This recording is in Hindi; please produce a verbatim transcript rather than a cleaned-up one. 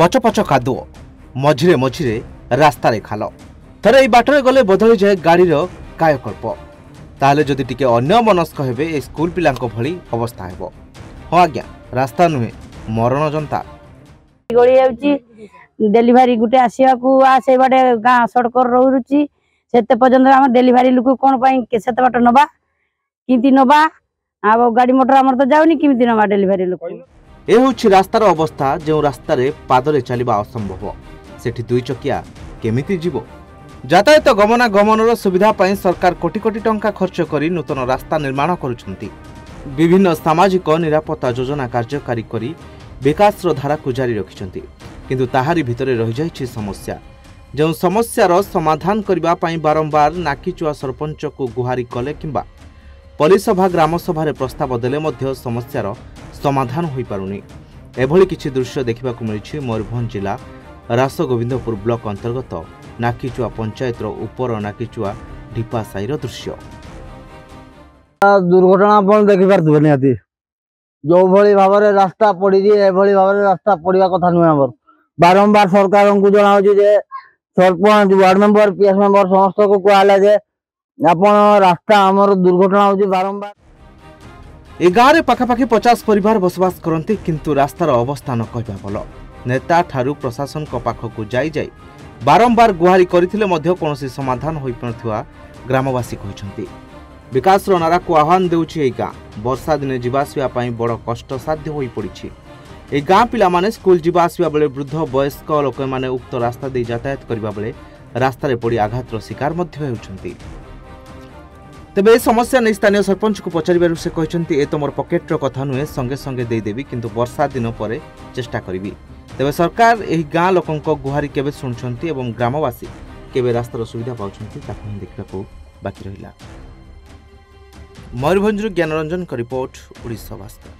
पचपच कादुओ मझिरे मझिरे रास्तार खाल थे बाटर गले बदली जाए गाड़ीर कायकल्प ताहले जदि टिके अन्यमनस्क हेबे ए स्कूल पिलांको भली अवस्था हेबो। हां आज्ञा रास्ता नुहे मरण जनता गड़ी आउची डिलीवरी गुटे आसीवा को आ से बाटे गां सड़क रोरुची सेते पर्यंत हम डिलीवरी लोक कोन पई सेते बाटे नबा किंती नबा आ गाड़ी मोटर हमर तो जाउनी किंती नबा डिलीवरी लोक ए होची रास्तार अवस्था जे रास्ता रे पादरे चलीबा असंभव सेठी दुई चकिया केमिति जीवो यातायात गमना गमनर सुविधा पाई सरकार कोटी कोटी टंका खर्च करी नूतन रास्ता निर्माण करुछंती। विभिन्न सामाजिक निरापत्ता योजना कार्यकारी करी विकास धारा को जारी रखिछंती किंतु ताहारी भितरे रही जाइछि समस्या जो समस्यार समाधान करिबा पाई बारंबार नाकीचुआ सरपंच को गुहारि कले किंबा पुलिस सभा ग्राम सभा रे प्रस्ताव देले मध्य समस्यार समाधान होई पारुनी। एभली किछि दृश्य देखिबाकु मिलिछि मयूरभंज जिला रासगोविंदपुर ब्लॉक अंतर्गत नाकीचुआ पंचायत उपर नाकीचुआ ढीपा साईर दृश्य दुर्घटना अपन देखिपारे निहाती जो भली भाव रास्ता पड़ी एभली भाव रास्ता पड़ा कथा नुहे आम बारंबार सरकार को जनावि sarpanch ward member PS member समस्त को कहला रास्ता आमर दुर्घटना होउची बारंबार ए गाँव में पाखापाखि पचास परिवार बसवास करती किंतु रास्तार अवस्था न कहबा भल नेता ठारू प्रशासन को पाखकु जाई जाई बारंबार गुहारि करथिले मध्य कोनोसी समाधान होई पनथुआ ग्रामवासी कहछंती। विकास रो नारा को आह्वान देउछि एई गाँ वर्षा दिने जीवासिया पाई बड़ कष्ट साध्य होई पड़िछि। ए गाँ पिला माने स्कूल जीवासिया बेले वृद्ध वयस्क लोक माने उक्त रास्ता दे यातायात करबा बेले रास्ता रे पड़ी आघात रो शिकार मध्य हेउछंती। तबे ए समस्या नै स्थानीय सरपंच को पचारिबारु से कहछंती ए तो मोर पॉकेट रो कथा नुहे संगे संगे दे देबी किंतु वर्षा दिन परे चेष्टा करबी। तेबे सरकार एही गाँ लोकंको गुहारि केबे सुनछंती एवं ग्रामवासी केबे रास्तार सुविधा पाउछंती ताकू हम देखबाकू बाकी रहिला। मयूरभंज ज्ञानरंजन रिपोर्ट ओडिशा वास्तर।